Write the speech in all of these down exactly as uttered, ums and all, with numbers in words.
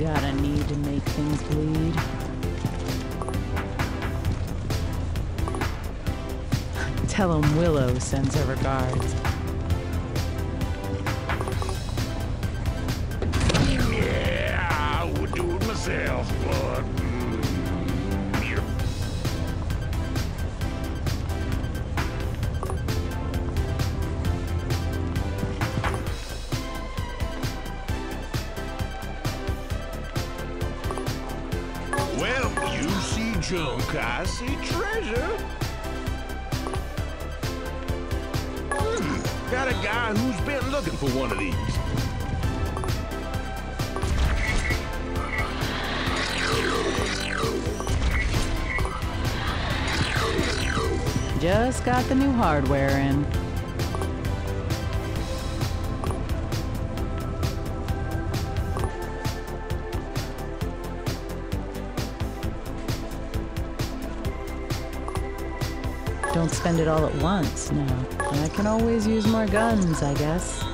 got a need to make things bleed. Tell 'em Willow sends her regards. Yeah, I would do it myself, but... Well, you see junk, I see treasure. Hmm, got a guy who's been looking for one of these. Just got the new hardware in. Don't spend it all at once, no. I can always use more guns, I guess.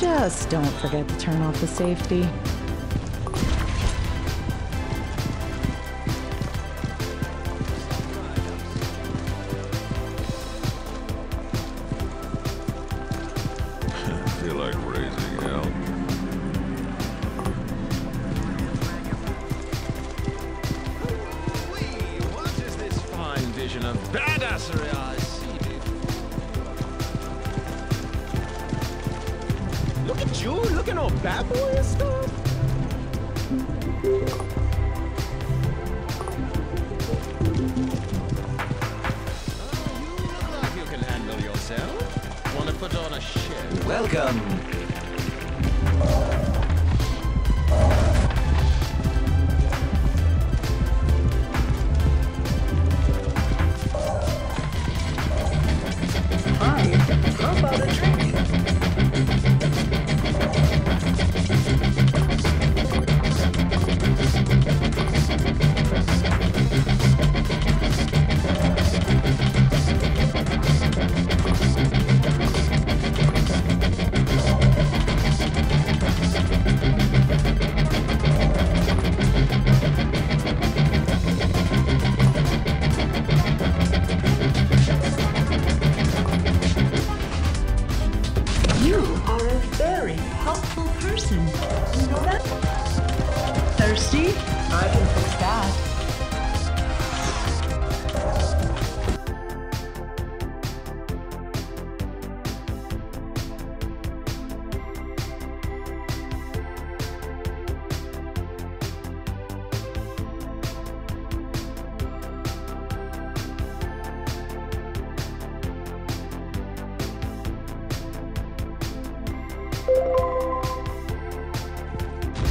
Just don't forget to turn off the safety. I feel like raising hell. What is this fine vision of badassery I see? Look at you, looking all bad boy and stuff. Oh, you look like you can handle yourself. Want to put on a show? Welcome. Hi, how about a drink? Helpful person. You know that? Thirsty? I can fix that.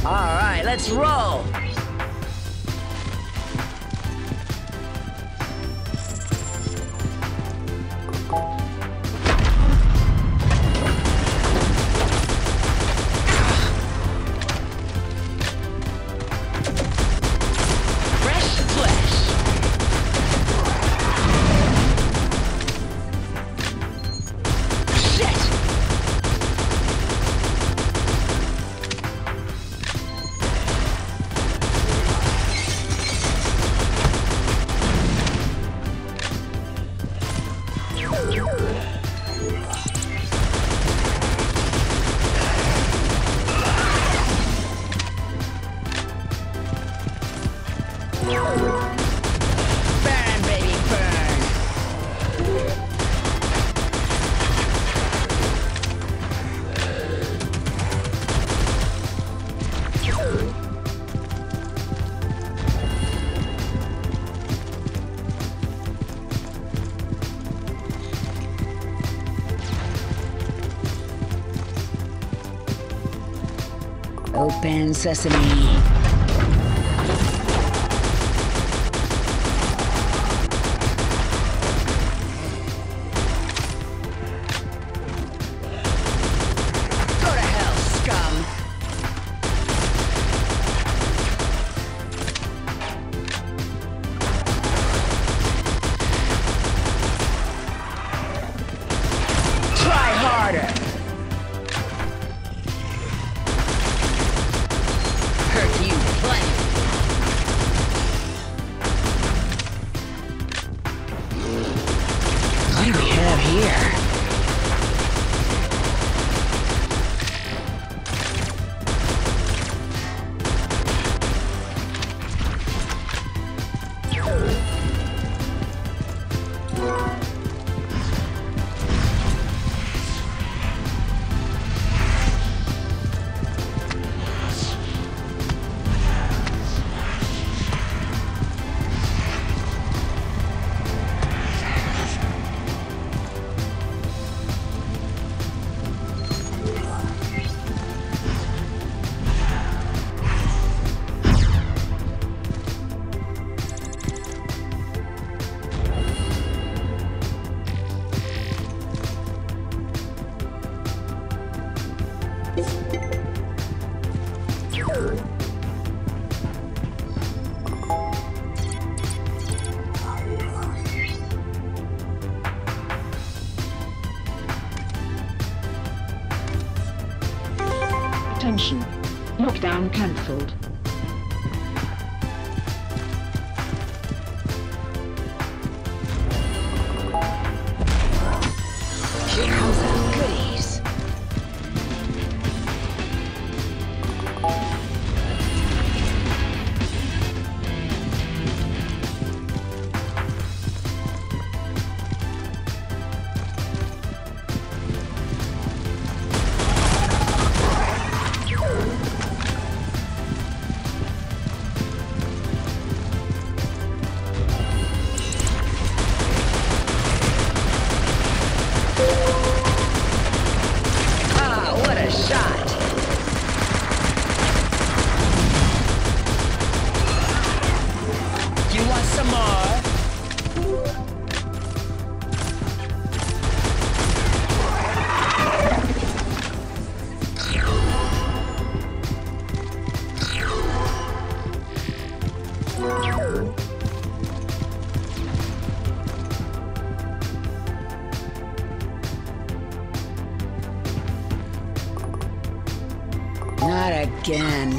All right, let's roll. Yeah. Open Sesame. Attention. Lockdown cancelled. Not again.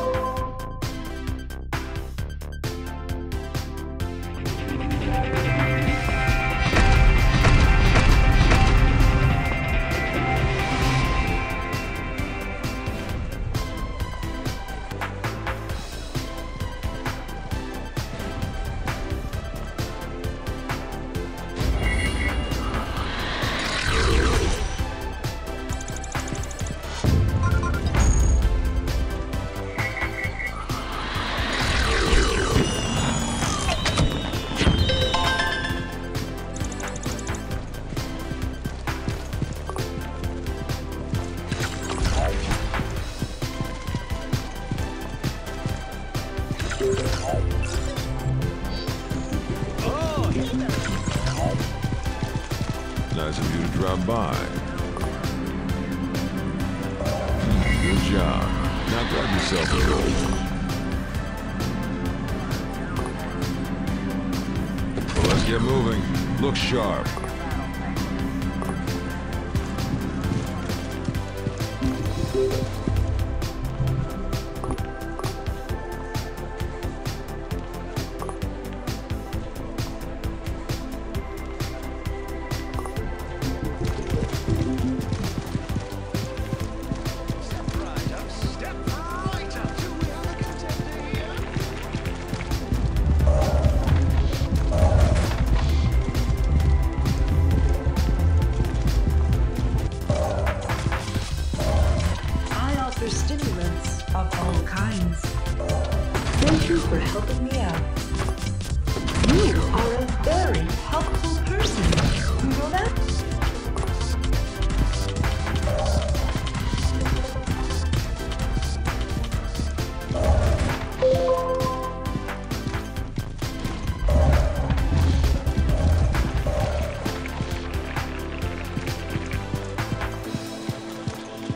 Nice of you to drop by. Good job. Now grab yourself a roll. Well, let's get moving. Look sharp.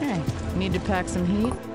Okay, need to pack some heat.